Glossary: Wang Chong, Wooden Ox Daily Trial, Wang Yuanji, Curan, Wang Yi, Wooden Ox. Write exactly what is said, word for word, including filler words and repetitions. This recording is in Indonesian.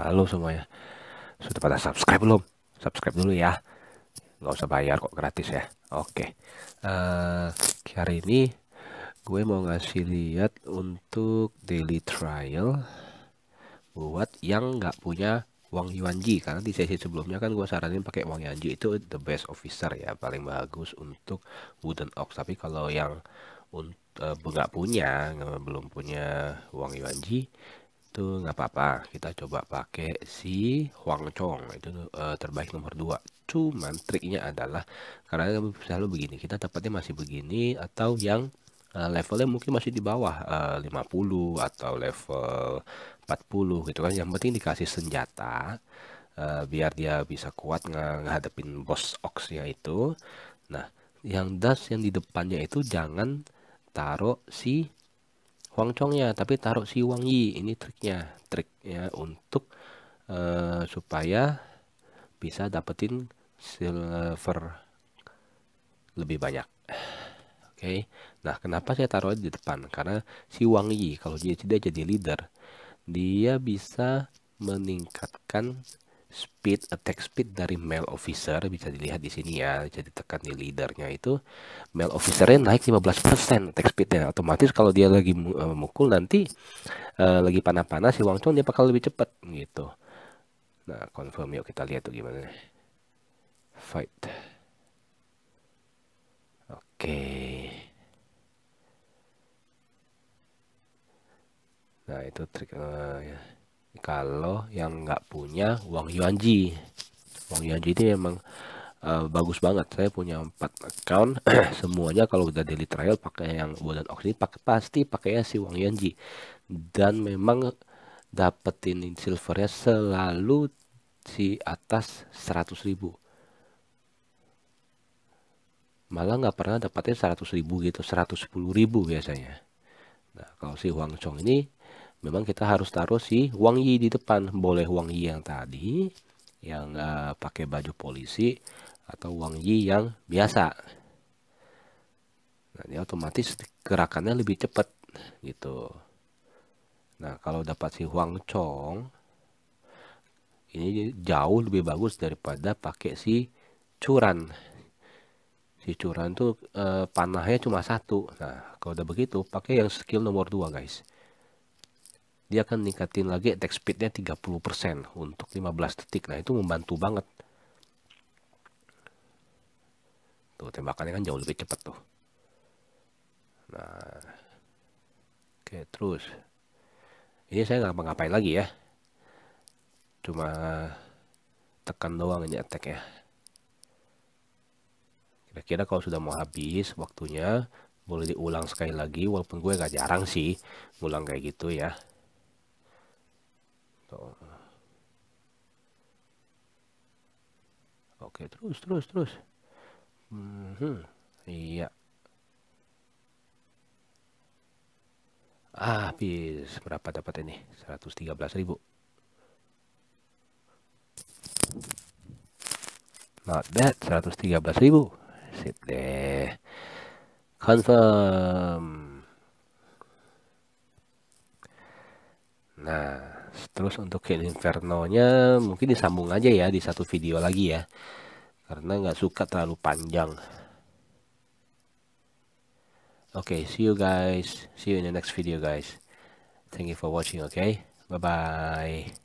Halo semuanya, sudah pada subscribe belum? Subscribe dulu ya, nggak usah bayar kok, gratis ya. Oke, uh, hari ini gue mau ngasih lihat untuk daily trial buat yang nggak punya Wang Yuanji, karena di sesi sebelumnya kan gue saranin pakai Wang Yuanji, itu the best officer ya, paling bagus untuk Wooden Ox. Tapi kalau yang nggak uh, punya, belum punya Wang Yuanji, itu nggak apa-apa, kita coba pakai si Wang Chong, itu uh, terbaik nomor dua. Cuman triknya adalah, karena selalu begini, kita tepatnya masih begini, atau yang uh, levelnya mungkin masih di bawah uh, lima puluh atau level empat puluh gitu kan. Yang penting dikasih senjata uh, biar dia bisa kuat ngadepin boss oxnya itu. Nah, yang das yang di depannya itu jangan taruh si Wang Chongnya, tapi taruh si Wang Yi. Ini triknya, triknya untuk uh, supaya bisa dapetin silver lebih banyak. Oke, okay. Nah kenapa saya taruh di depan? Karena si Wang Yi kalau dia tidak jadi leader, dia bisa meningkatkan speed, attack speed dari male officer. Bisa dilihat di sini ya, jadi tekan di leadernya itu, male officernya naik lima belas persen attack speednya. Otomatis kalau dia lagi mukul nanti uh, lagi panas-panas, si Wang Chong dia bakal lebih cepat gitu. Nah, confirm, yuk kita lihat tuh gimana fight. Oke, okay. Nah itu trik uh, ya. Kalau yang nggak punya Wang Yuanji, Wang Yuanji ini memang uh, bagus banget. Saya punya empat account, semuanya kalau udah daily trial pakai yang Wooden Ox ini, pakai pasti pakai si Wang Yuanji, dan memang dapetin silvernya selalu si atas seratus ribu. Malah nggak pernah dapetin seratus ribu gitu, seratus sepuluh ribu biasanya. Nah kalau si Wang Chong ini, memang kita harus taruh si Wang Yi di depan. Boleh Wang Yi yang tadi, yang uh, pakai baju polisi, atau Wang Yi yang biasa. Nah, ini otomatis gerakannya lebih cepat gitu. Nah, kalau dapat si Wang Chong, ini jauh lebih bagus daripada pakai si Curan. Si Curan tuh uh, panahnya cuma satu. Nah, kalau udah begitu, pakai yang skill nomor dua, guys. Dia akan ningkatin lagi attack speednya tiga puluh persen untuk lima belas detik. Nah itu membantu banget. Tuh tembakannya kan jauh lebih cepat tuh. Nah, oke, terus ini saya nggak ngapain lagi ya, cuma tekan doang ini attack ya. Kira-kira kalau sudah mau habis waktunya, boleh diulang sekali lagi. Walaupun gue nggak jarang sih ngulang kayak gitu ya. Oke, terus terus terus mm-hmm. Iya, ah, habis berapa dapat ini, seratus tiga belas ribu. Not bad, seratus tiga belas ribu. Sip deh, confirm. Nah, terus untuk Kill Inferno-nya mungkin disambung aja ya di satu video lagi ya, karena nggak suka terlalu panjang. Oke, okay, see you guys, see you in the next video guys. Thank you for watching. Oke, okay? Bye bye.